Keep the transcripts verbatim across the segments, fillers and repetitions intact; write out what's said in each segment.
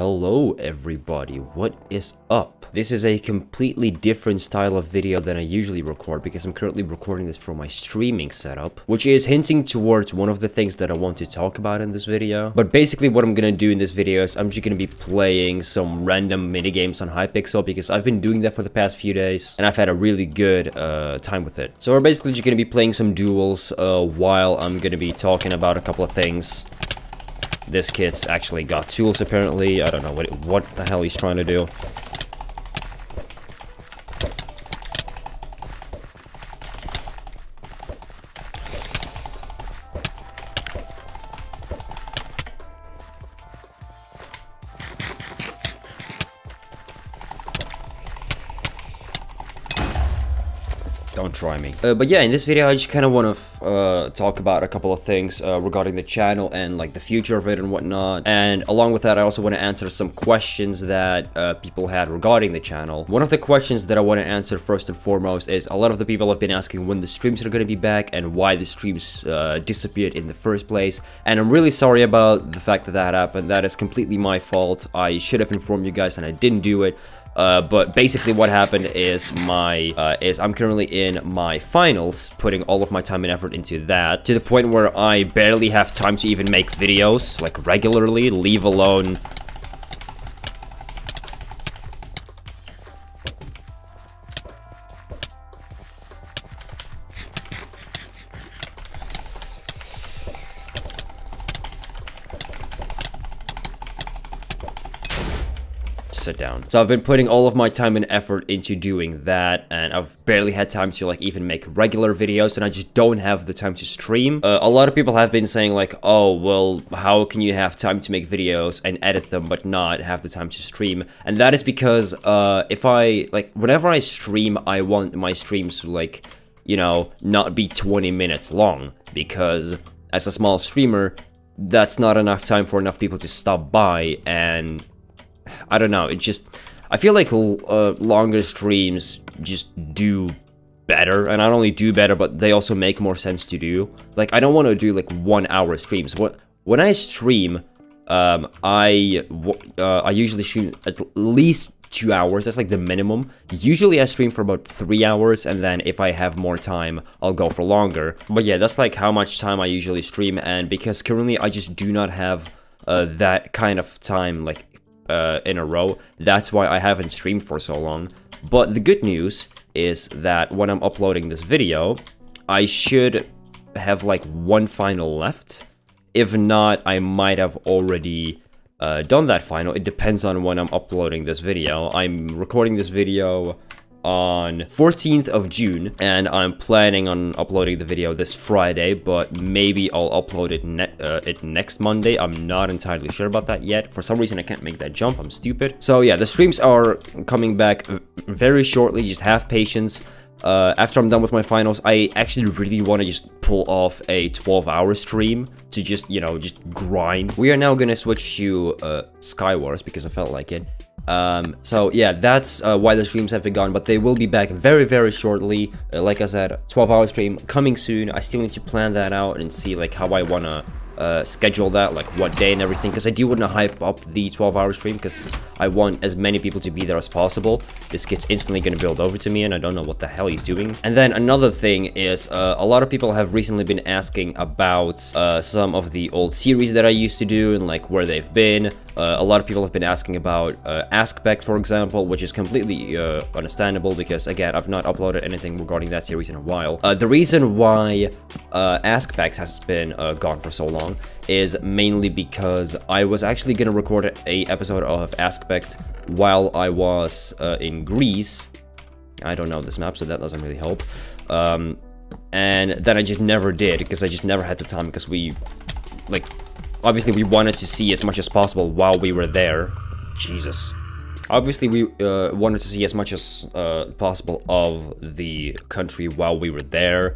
Hello everybody, what is up? This is a completely different style of video than I usually record because I'm currently recording this from my streaming setup, which is hinting towards one of the things that I want to talk about in this video. But basically what I'm gonna do in this video is I'm just gonna be playing some random minigames on Hypixel because I've been doing that for the past few days and I've had a really good uh, time with it. So we're basically just gonna be playing some duels uh, while I'm gonna be talking about a couple of things. This kid's actually got tools, apparently. I don't know what what the hell he's trying to do. Don't try me. Uh, but yeah, in this video, I just kind of want to uh, talk about a couple of things uh, regarding the channel and like the future of it and whatnot. And along with that, I also want to answer some questions that uh, people had regarding the channel. One of the questions that I want to answer first and foremost is a lot of the people have been asking when the streams are going to be back and why the streams uh, disappeared in the first place. And I'm really sorry about the fact that that happened. That is completely my fault. I should have informed you guys and I didn't do it. Uh, but basically what happened is my, uh, is I'm currently in my finals, putting all of my time and effort into that, to the point where I barely have time to even make videos, like regularly, leave alone. Sit down. So I've been putting all of my time and effort into doing that, and I've barely had time to like even make regular videos, and I just don't have the time to stream. Uh, a lot of people have been saying like, oh, well, how can you have time to make videos and edit them but not have the time to stream? And that is because uh, if I, like, whenever I stream, I want my streams to, like, you know, not be twenty minutes long, because as a small streamer, that's not enough time for enough people to stop by, and I don't know, it just, I feel like uh, longer streams just do better, and not only do better, but they also make more sense to do. Like, I don't want to do, like, one-hour streams. What When I stream, um, I, uh, I usually stream at least two hours, that's, like, the minimum. Usually, I stream for about three hours, and then if I have more time, I'll go for longer. But yeah, that's, like, how much time I usually stream, and because currently, I just do not have uh, that kind of time, like, Uh, in a row. That's why I haven't streamed for so long. But the good news is that when I'm uploading this video, I should have like one final left. If not, I might have already uh, done that final. It depends on when I'm uploading this video. I'm recording this video on fourteenth of June, and I'm planning on uploading the video this Friday, but maybe I'll upload it, ne uh, it next Monday. I'm not entirely sure about that yet. For some reason, I can't make that jump. I'm stupid. So yeah, the streams are coming back very shortly. Just have patience. Uh, after I'm done with my finals, I actually really want to just pull off a twelve hour stream to just, you know, just grind. We are now going to switch to uh, Skywars because I felt like it. Um, so yeah, that's uh, why the streams have been gone, but they will be back very, very shortly. Uh, like I said, twelve hour stream coming soon. I still need to plan that out and see like how I want to uh, schedule that, like what day and everything, because I do want to hype up the twelve hour stream because I want as many people to be there as possible. This kid's instantly going to build over to me and I don't know what the hell he's doing. And then another thing is uh, a lot of people have recently been asking about uh, some of the old series that I used to do and like where they've been. Uh, a lot of people have been asking about uh, AskPax, for example, which is completely uh, understandable because, again, I've not uploaded anything regarding that series in a while. Uh, the reason why uh, AskPax has been uh, gone for so long is mainly because I was actually going to record a episode of AskPax while I was uh, in Greece. I don't know this map, so that doesn't really help. Um, and then I just never did because I just never had the time because we, like, obviously we wanted to see as much as possible while we were there. Jesus. Obviously we uh, wanted to see as much as uh, possible of the country while we were there.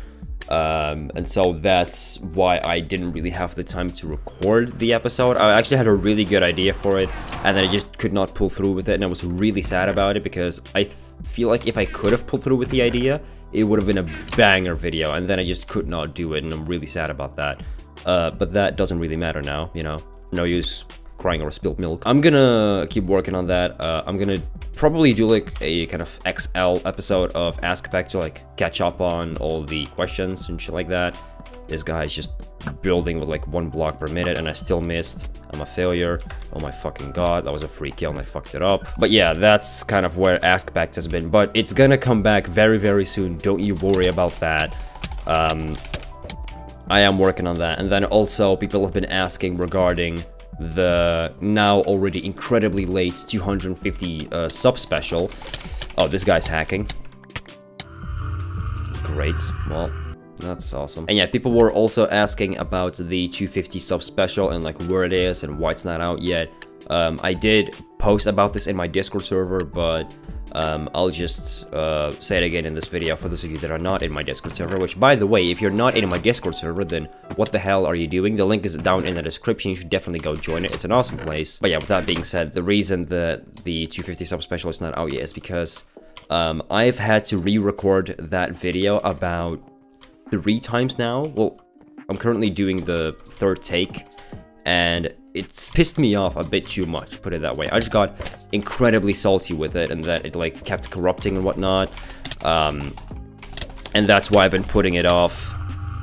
Um, and so that's why I didn't really have the time to record the episode. I actually had a really good idea for it, and then I just could not pull through with it, and I was really sad about it because I feel like if I could have pulled through with the idea, it would have been a banger video, and then I just could not do it, and I'm really sad about that. Uh, but that doesn't really matter now, you know, no use crying over spilled milk. I'm gonna keep working on that. Uh, I'm gonna probably do like a kind of X L episode of AskPax to like catch up on all the questions and shit like that. This guy is just building with like one block per minute and I still missed. I'm a failure. Oh my fucking god, that was a free kill and I fucked it up. But yeah, that's kind of where AskPax has been, but it's gonna come back very, very soon. Don't you worry about that. Um, I am working on that. And then also people have been asking regarding the now already incredibly late two hundred fifty uh, sub special. Oh, this guy's hacking. Great, well, that's awesome. And yeah, people were also asking about the two fifty sub special and like where it is and why it's not out yet. Um, I did post about this in my Discord server, but um, I'll just uh, say it again in this video for those of you that are not in my Discord server, which by the way, if you're not in my Discord server, then what the hell are you doing? The link is down in the description. You should definitely go join it. It's an awesome place. But yeah, with that being said, the reason that the two fifty sub special is not out yet is because um, I've had to re-record that video about three times now. Well, I'm currently doing the third take and it's pissed me off a bit too much, put it that way. I just got incredibly salty with it and that it like kept corrupting and whatnot. Um, and that's why I've been putting it off.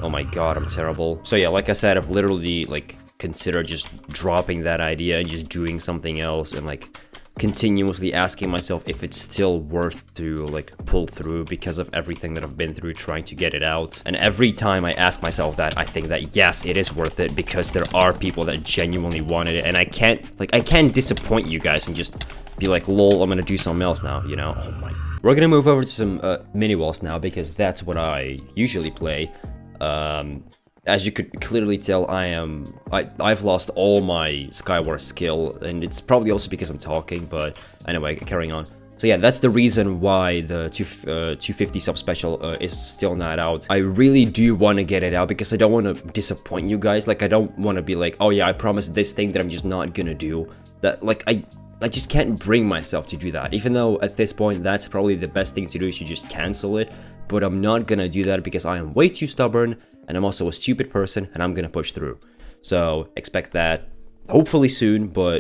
Oh my god, I'm terrible. So yeah, like I said, I've literally like considered just dropping that idea and just doing something else and like continuously asking myself if it's still worth to like pull through because of everything that I've been through trying to get it out. And every time I ask myself that, I think that yes, it is worth it because there are people that genuinely wanted it, and I can't like I can't disappoint you guys and just be like, lol, I'm gonna do something else now, you know. Oh my. We're gonna move over to some uh, mini walls now because that's what I usually play. Um, As you could clearly tell, I am... I, I've lost all my Skyward skill, and it's probably also because I'm talking, but anyway, carrying on. So yeah, that's the reason why the two fifty sub special uh, is still not out. I really do want to get it out because I don't want to disappoint you guys. Like, I don't want to be like, oh yeah, I promised this thing that I'm just not gonna do. That, like, I... I just can't bring myself to do that, even though at this point that's probably the best thing to do is to just cancel it, but I'm not gonna do that because I am way too stubborn and I'm also a stupid person and I'm gonna push through. So expect that hopefully soon, but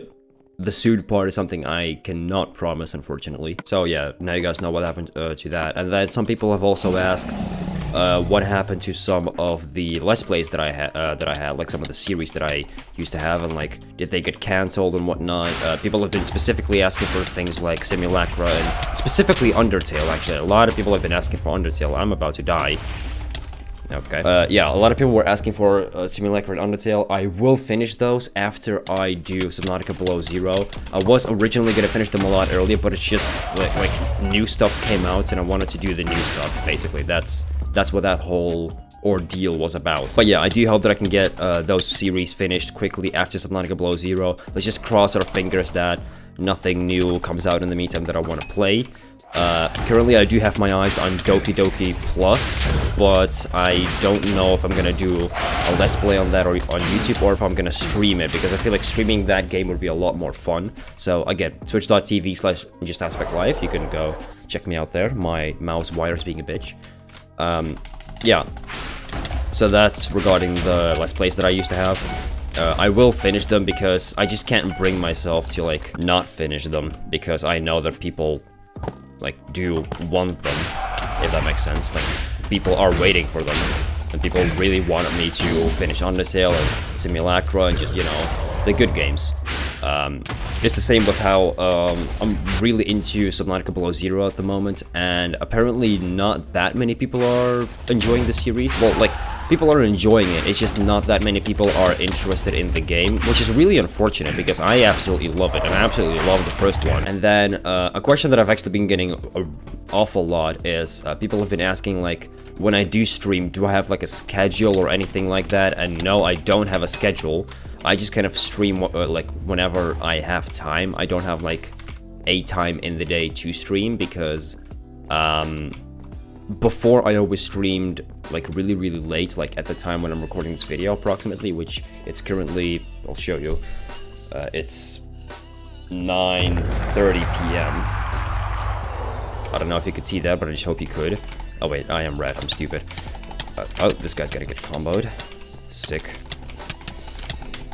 the soon part is something I cannot promise, unfortunately. So yeah, now you guys know what happened uh, to that. And then some people have also asked uh, what happened to some of the Let's Plays that I had, uh, that I had, like some of the series that I used to have, and like did they get cancelled and whatnot. Uh, people have been specifically asking for things like Simulacra and specifically Undertale. Actually, a lot of people have been asking for Undertale. I'm about to die. Okay. Uh, yeah, a lot of people were asking for uh, Simulacra and Undertale. I will finish those after I do Subnautica Below Zero. I was originally gonna finish them a lot earlier, but it's just like, like new stuff came out, and I wanted to do the new stuff. Basically, that's that's what that whole ordeal was about. But yeah, I do hope that I can get uh, those series finished quickly after Subnautica Below Zero. Let's just cross our fingers that nothing new comes out in the meantime that I want to play. Uh, currently I do have my eyes on Doki Doki Plus, but I don't know if I'm gonna do a Let's Play on that or on YouTube, or if I'm gonna stream it, because I feel like streaming that game would be a lot more fun. So again, twitch.tv slash just aspect live, you can go check me out there. My mouse wire is being a bitch. Um, yeah, so that's regarding the Let's Plays that I used to have. Uh, I will finish them because I just can't bring myself to like not finish them, because I know that people like do want them, if that makes sense. Like, people are waiting for them, and people really wanted me to finish Undertale and Simulacra and just, you know, the good games. Um, it's the same with how um, I'm really into Subnautica Below Zero at the moment, and apparently not that many people are enjoying the series. Well, like, people are enjoying it, it's just not that many people are interested in the game, which is really unfortunate because I absolutely love it, and I absolutely love the first one. And then uh, a question that I've actually been getting an awful lot is uh, people have been asking, like, when I do stream, do I have like a schedule or anything like that? And no, I don't have a schedule. I just kind of stream uh, like whenever I have time. I don't have like a time in the day to stream, because um, before I always streamed like really really late, like at the time when I'm recording this video approximately, which it's currently, I'll show you, uh, it's nine thirty p m I don't know if you could see that, but I just hope you could. Oh wait, I am red, I'm stupid. Uh, oh, this guy's gotta get comboed. Sick.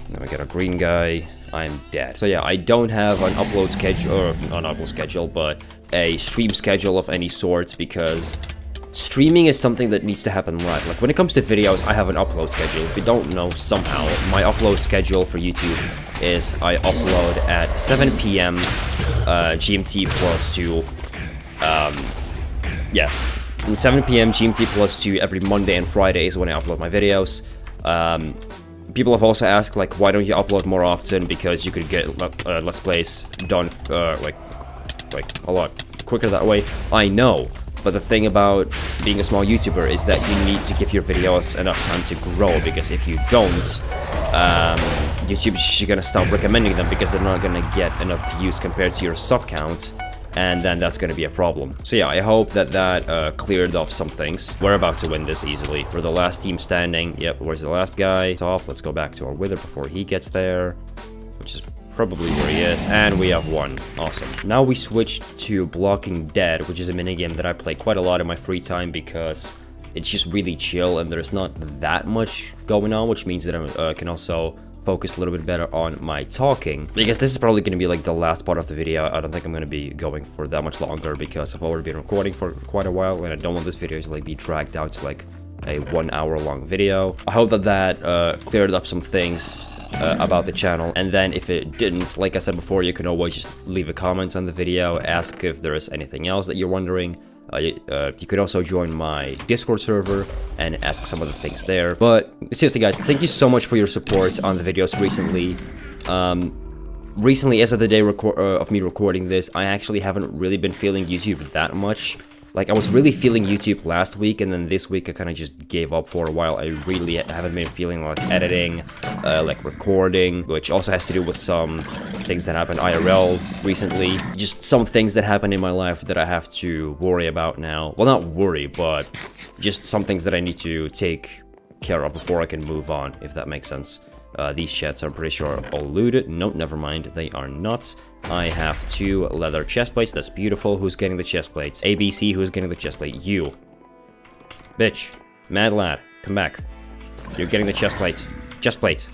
And then we get a green guy. I'm dead. So yeah, I don't have an upload schedule, or not an upload schedule, but a stream schedule of any sort, because streaming is something that needs to happen live. Like, when it comes to videos, I have an upload schedule. If you don't know, somehow, my upload schedule for YouTube is I upload at seven p m Uh, G M T plus two, um, yeah, from seven p m G M T plus two every Monday and Friday is when I upload my videos. Um, people have also asked, like, why don't you upload more often, because you could get uh, Let's Plays done, uh, like, like, a lot quicker that way. I know. But the thing about being a small YouTuber is that you need to give your videos enough time to grow, because if you don't, um, YouTube is going to stop recommending them because they're not going to get enough views compared to your sub count, and then that's going to be a problem. So yeah, I hope that that uh, cleared up some things. We're about to win this easily. We're the last team standing. Yep, where's the last guy? It's off. Let's go back to our Wither before he gets there, which is probably where he is, and we have one. Awesome. Now we switch to Blocking Dead, which is a minigame that I play quite a lot in my free time because it's just really chill and there's not that much going on, which means that I uh, can also focus a little bit better on my talking, because this is probably going to be like the last part of the video. I don't think I'm going to be going for that much longer because I've already been recording for quite a while and I don't want this video to like be dragged out to like a one hour long video. I hope that that uh, cleared up some things Uh, about the channel, and then if it didn't, like I said before, you can always just leave a comment on the video, ask if there is anything else that you're wondering. Uh, uh, you could also join my Discord server and ask some of the things there. But seriously guys, thank you so much for your support on the videos recently. Um, recently, as of the day record uh, of me recording this, I actually haven't really been feeling YouTube that much. Like, I was really feeling YouTube last week, and then this week I kind of just gave up for a while. I really haven't been feeling like editing, uh, like recording, which also has to do with some things that happened I R L recently. Just some things that happened in my life that I have to worry about now. Well, not worry, but just some things that I need to take care of before I can move on, if that makes sense. Uh, these chests, I'm pretty sure, are all looted. No, never mind. They are not. I have two leather chest plates. That's beautiful. Who's getting the chest plates? A B C, who's getting the chest plate? You. Bitch. Mad lad. Come back. You're getting the chest plate. Chest plate.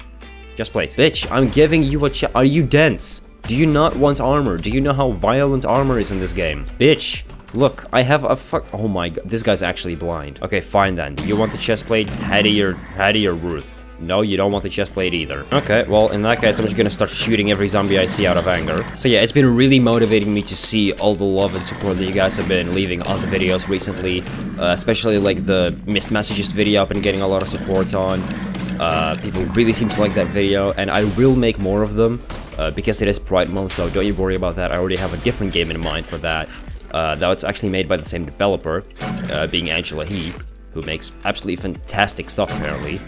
Chest plate. Bitch, I'm giving you a chest. Are you dense? Do you not want armor? Do you know how violent armor is in this game? Bitch. Look, I have a fuck. Oh my god. This guy's actually blind. Okay, fine then. You want the chest plate? Head of your, head of your roof. No, you don't want the chestplate either. Okay, well, in that case, I'm just gonna start shooting every zombie I see out of anger. So yeah, it's been really motivating me to see all the love and support that you guys have been leaving on the videos recently. Uh, especially, like, the missed messages video I've been getting a lot of support on. Uh, people really seem to like that video, and I will make more of them. Uh, because it is Pride Month, so don't you worry about that. I already have a different game in mind for that. Uh, that was actually made by the same developer, uh, being Angela He, who makes absolutely fantastic stuff, apparently.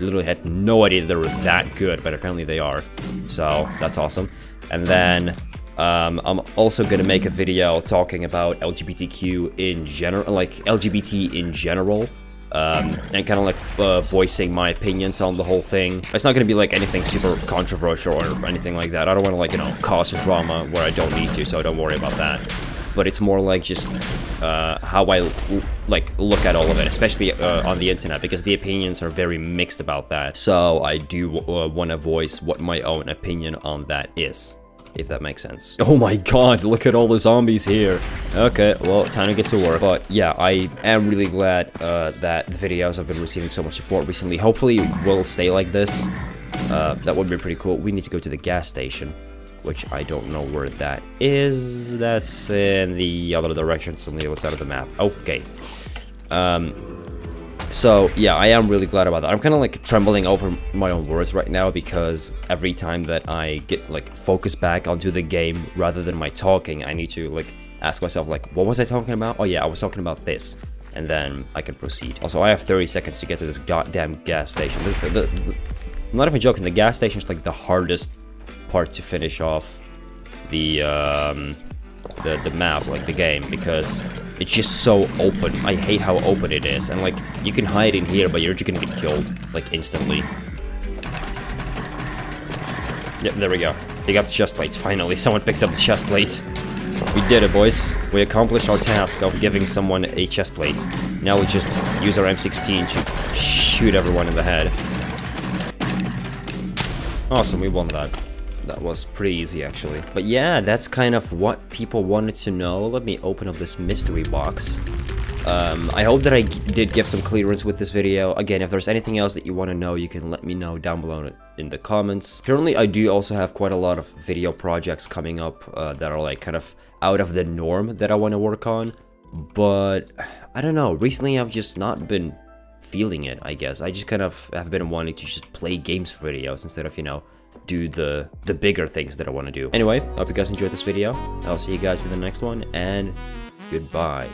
Literally had no idea they were that good, but apparently they are, so that's awesome. And then um, I'm also gonna make a video talking about L G B T Q in general, like L G B T in general, um, and kind of like uh, voicing my opinions on the whole thing. It's not gonna be like anything super controversial or anything like that. I don't want to, like, you know, cause drama where I don't need to, so don't worry about that. But it's more like just uh, how I like look at all of it, especially uh, on the internet, because the opinions are very mixed about that. So I do uh, want to voice what my own opinion on that is, if that makes sense. Oh my god, look at all the zombies here. Okay, well, time to get to work. But yeah, I am really glad uh, that the videos have been receiving so much support recently. Hopefully it will stay like this. Uh, that would be pretty cool. We need to go to the gas station, which I don't know where that is. That's in the other direction, so on the other side of the map. Okay. Um, so, yeah, I am really glad about that. I'm kind of, like, trembling over my own words right now because every time that I get, like, focused back onto the game rather than my talking, I need to, like, ask myself, like, what was I talking about? Oh, yeah, I was talking about this. And then I can proceed. Also, I have thirty seconds to get to this goddamn gas station. This, the, the, I'm not even joking. The gas station is, like, the hardest part to finish off the, um, the the map, like the game, because it's just so open. I hate how open it is, and like you can hide in here, but you're just gonna get killed like instantly. Yep, there we go. We got the chest plates finally. Someone picked up the chest plates. We did it, boys. We accomplished our task of giving someone a chest plate. Now we just use our M sixteen to shoot everyone in the head. Awesome, we won that. That was pretty easy, actually. But yeah, that's kind of what people wanted to know. Let me open up this mystery box. Um, I hope that I g did give some clearance with this video. Again, if there's anything else that you want to know, you can let me know down below in the comments. Currently, I do also have quite a lot of video projects coming up uh, that are like kind of out of the norm that I want to work on. But I don't know, recently I've just not been feeling it, I guess. I just kind of have been wanting to just play games for videos instead of, you know, do the, the bigger things that I want to do. Anyway, I hope you guys enjoyed this video. I'll see you guys in the next one, and goodbye.